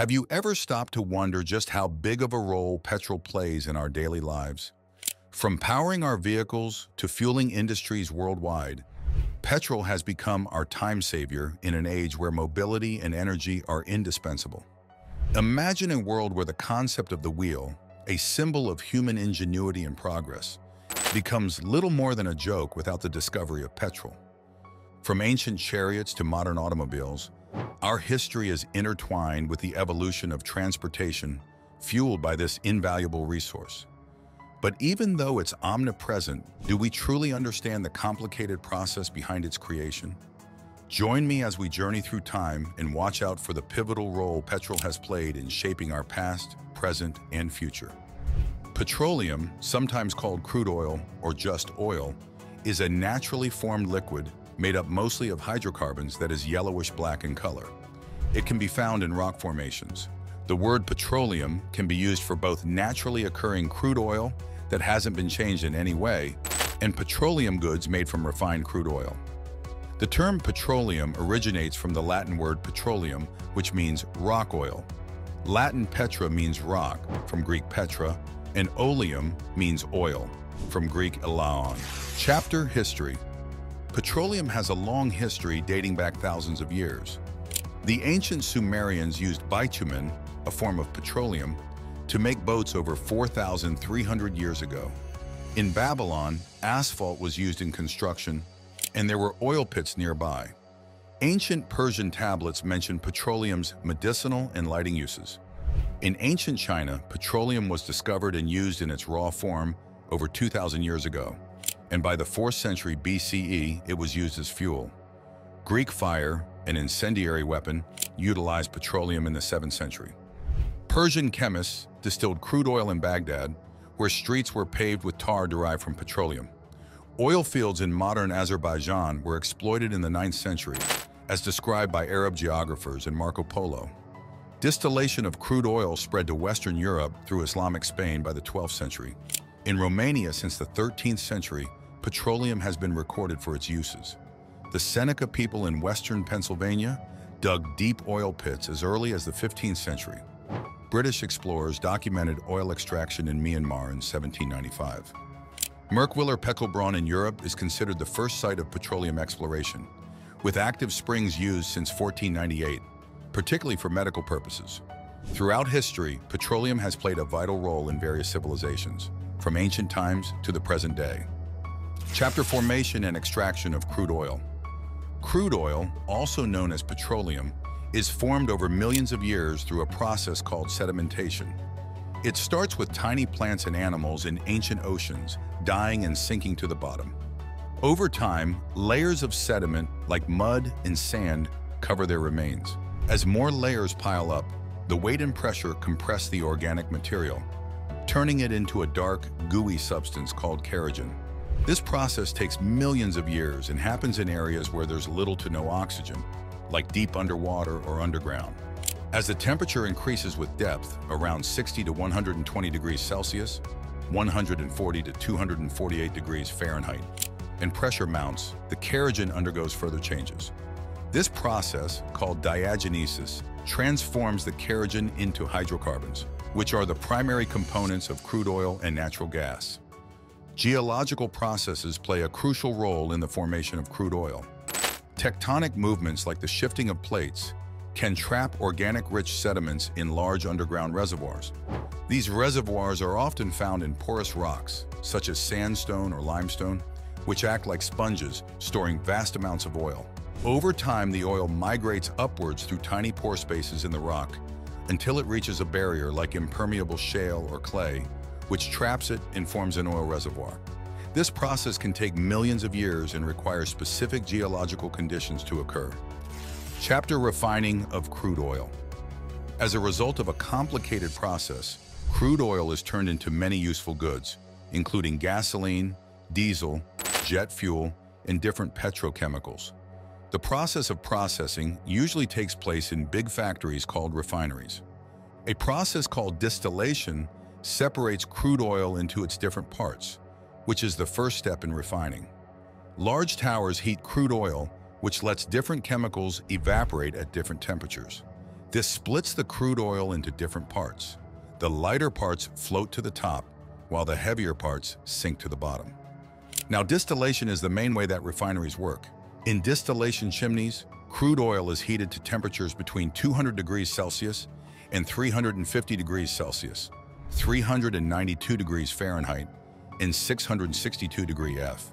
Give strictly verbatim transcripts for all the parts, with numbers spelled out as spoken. Have you ever stopped to wonder just how big of a role petrol plays in our daily lives? From powering our vehicles to fueling industries worldwide, petrol has become our time saver in an age where mobility and energy are indispensable. Imagine a world where the concept of the wheel, a symbol of human ingenuity and progress, becomes little more than a joke without the discovery of petrol. From ancient chariots to modern automobiles, our history is intertwined with the evolution of transportation, fueled by this invaluable resource. But even though it's omnipresent, do we truly understand the complicated process behind its creation? Join me as we journey through time and watch out for the pivotal role petrol has played in shaping our past, present, and future. Petroleum, sometimes called crude oil or just oil, is a naturally formed liquid made up mostly of hydrocarbons that is yellowish-black in color. It can be found in rock formations. The word petroleum can be used for both naturally occurring crude oil that hasn't been changed in any way, and petroleum goods made from refined crude oil. The term petroleum originates from the Latin word petroleum, which means rock oil. Latin petra means rock, from Greek petra, and oleum means oil, from Greek eleon. Chapter History. Petroleum has a long history dating back thousands of years. The ancient Sumerians used bitumen, a form of petroleum, to make boats over four thousand three hundred years ago. In Babylon, asphalt was used in construction, and there were oil pits nearby. Ancient Persian tablets mention petroleum's medicinal and lighting uses. In ancient China, petroleum was discovered and used in its raw form over two thousand years ago. And by the fourth century B C E, it was used as fuel. Greek fire, an incendiary weapon, utilized petroleum in the seventh century. Persian chemists distilled crude oil in Baghdad, where streets were paved with tar derived from petroleum. Oil fields in modern Azerbaijan were exploited in the ninth century, as described by Arab geographers and Marco Polo. Distillation of crude oil spread to Western Europe through Islamic Spain by the twelfth century. In Romania since the thirteenth century, petroleum has been recorded for its uses. The Seneca people in western Pennsylvania dug deep oil pits as early as the fifteenth century. British explorers documented oil extraction in Myanmar in seventeen ninety-five. Merkwiller Pekelbronn in Europe is considered the first site of petroleum exploration, with active springs used since fourteen ninety-eight, particularly for medical purposes. Throughout history, petroleum has played a vital role in various civilizations, from ancient times to the present day. Chapter Formation and Extraction of Crude Oil. Crude oil, also known as petroleum, is formed over millions of years through a process called sedimentation. It starts with tiny plants and animals in ancient oceans, dying and sinking to the bottom. Over time, layers of sediment, like mud and sand, cover their remains. As more layers pile up, the weight and pressure compress the organic material, turning it into a dark, gooey substance called kerogen. This process takes millions of years and happens in areas where there's little to no oxygen, like deep underwater or underground. As the temperature increases with depth, around sixty to one hundred twenty degrees Celsius, one hundred forty to two hundred forty-eight degrees Fahrenheit, and pressure mounts, the kerogen undergoes further changes. This process, called diagenesis, transforms the kerogen into hydrocarbons, which are the primary components of crude oil and natural gas. Geological processes play a crucial role in the formation of crude oil. Tectonic movements like the shifting of plates can trap organic-rich sediments in large underground reservoirs. These reservoirs are often found in porous rocks, such as sandstone or limestone, which act like sponges, storing vast amounts of oil. Over time, the oil migrates upwards through tiny pore spaces in the rock, until it reaches a barrier like impermeable shale or clay, which traps it and forms an oil reservoir. This process can take millions of years and requires specific geological conditions to occur. Chapter Refining of Crude Oil. As a result of a complicated process, crude oil is turned into many useful goods, including gasoline, diesel, jet fuel, and different petrochemicals. The process of processing usually takes place in big factories called refineries. A process called distillation separates crude oil into its different parts, which is the first step in refining. Large towers heat crude oil, which lets different chemicals evaporate at different temperatures. This splits the crude oil into different parts. The lighter parts float to the top, while the heavier parts sink to the bottom. Now, distillation is the main way that refineries work. In distillation chimneys, crude oil is heated to temperatures between two hundred degrees Celsius and three hundred fifty degrees Celsius, three hundred ninety-two degrees Fahrenheit, and six hundred sixty-two degrees Fahrenheit.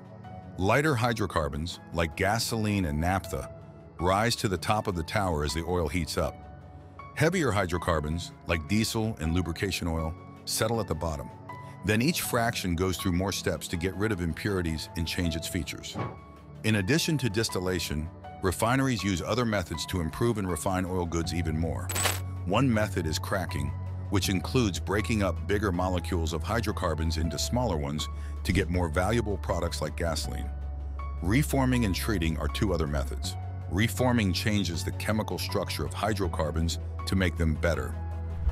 Lighter hydrocarbons, like gasoline and naphtha, rise to the top of the tower as the oil heats up. Heavier hydrocarbons, like diesel and lubrication oil, settle at the bottom. Then each fraction goes through more steps to get rid of impurities and change its features. In addition to distillation, refineries use other methods to improve and refine oil goods even more. One method is cracking, which includes breaking up bigger molecules of hydrocarbons into smaller ones to get more valuable products like gasoline. Reforming and treating are two other methods. Reforming changes the chemical structure of hydrocarbons to make them better,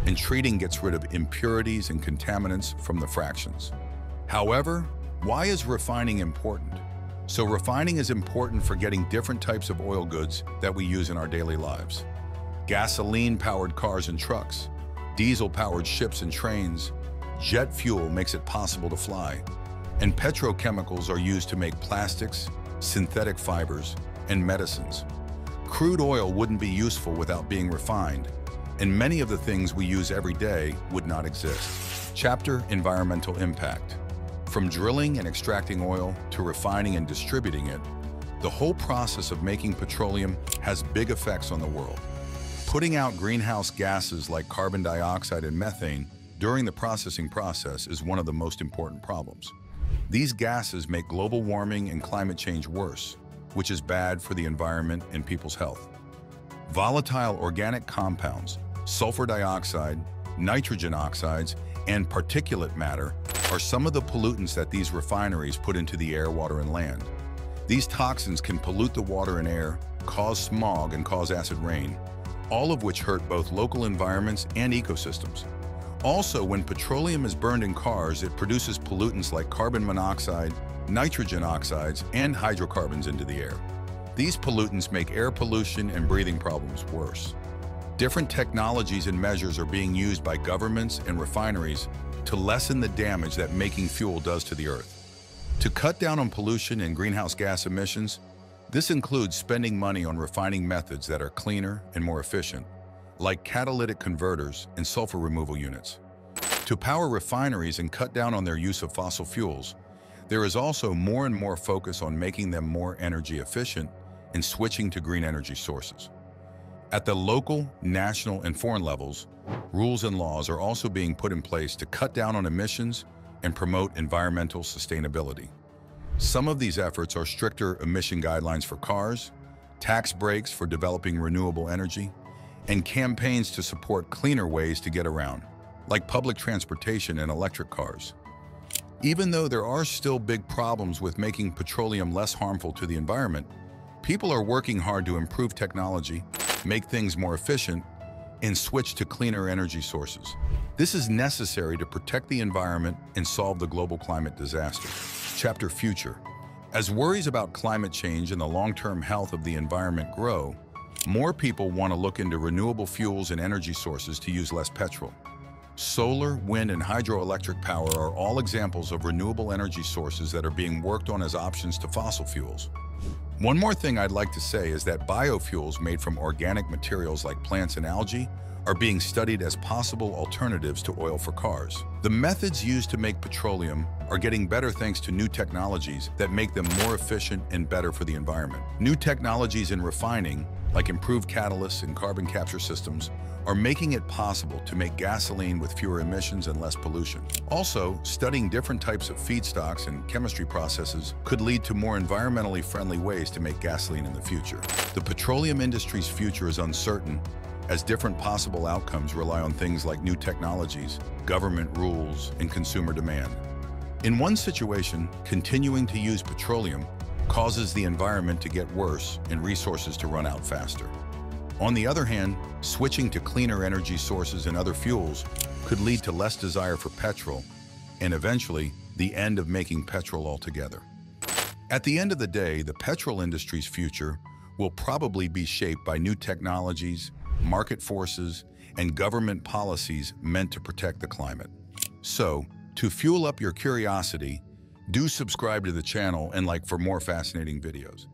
and treating gets rid of impurities and contaminants from the fractions. However, why is refining important? So refining is important for getting different types of oil goods that we use in our daily lives. Gasoline-powered cars and trucks, diesel-powered ships and trains, jet fuel makes it possible to fly, and petrochemicals are used to make plastics, synthetic fibers, and medicines. Crude oil wouldn't be useful without being refined, and many of the things we use every day would not exist. Chapter: Environmental Impact. From drilling and extracting oil to refining and distributing it, the whole process of making petroleum has big effects on the world. Putting out greenhouse gases like carbon dioxide and methane during the processing process is one of the most important problems. These gases make global warming and climate change worse, which is bad for the environment and people's health. Volatile organic compounds, sulfur dioxide, nitrogen oxides, and particulate matter are some of the pollutants that these refineries put into the air, water, and land. These toxins can pollute the water and air, cause smog, and cause acid rain, all of which hurt both local environments and ecosystems. Also, when petroleum is burned in cars, it produces pollutants like carbon monoxide, nitrogen oxides, and hydrocarbons into the air. These pollutants make air pollution and breathing problems worse. Different technologies and measures are being used by governments and refineries to lessen the damage that making fuel does to the earth. To cut down on pollution and greenhouse gas emissions, this includes spending money on refining methods that are cleaner and more efficient, like catalytic converters and sulfur removal units. To power refineries and cut down on their use of fossil fuels, there is also more and more focus on making them more energy efficient and switching to green energy sources. At the local, national, and foreign levels, rules and laws are also being put in place to cut down on emissions and promote environmental sustainability. Some of these efforts are stricter emission guidelines for cars, tax breaks for developing renewable energy, and campaigns to support cleaner ways to get around, like public transportation and electric cars. Even though there are still big problems with making petroleum less harmful to the environment, people are working hard to improve technology, make things more efficient, and switch to cleaner energy sources. This is necessary to protect the environment and solve the global climate disaster. Chapter: Future. As worries about climate change and the long-term health of the environment grow, more people want to look into renewable fuels and energy sources to use less petrol. Solar, wind, and hydroelectric power are all examples of renewable energy sources that are being worked on as options to fossil fuels. One more thing I'd like to say is that biofuels made from organic materials like plants and algae are being studied as possible alternatives to oil for cars. The methods used to make petroleum are getting better thanks to new technologies that make them more efficient and better for the environment. New technologies in refining, like improved catalysts and carbon capture systems, are making it possible to make gasoline with fewer emissions and less pollution. Also, studying different types of feedstocks and chemistry processes could lead to more environmentally friendly ways to make gasoline in the future. The petroleum industry's future is uncertain, as different possible outcomes rely on things like new technologies, government rules, and consumer demand. In one situation, continuing to use petroleum causes the environment to get worse and resources to run out faster. On the other hand, switching to cleaner energy sources and other fuels could lead to less desire for petrol and eventually the end of making petrol altogether. At the end of the day, the petrol industry's future will probably be shaped by new technologies, market forces, and government policies meant to protect the climate. So, to fuel up your curiosity, do subscribe to the channel and like for more fascinating videos.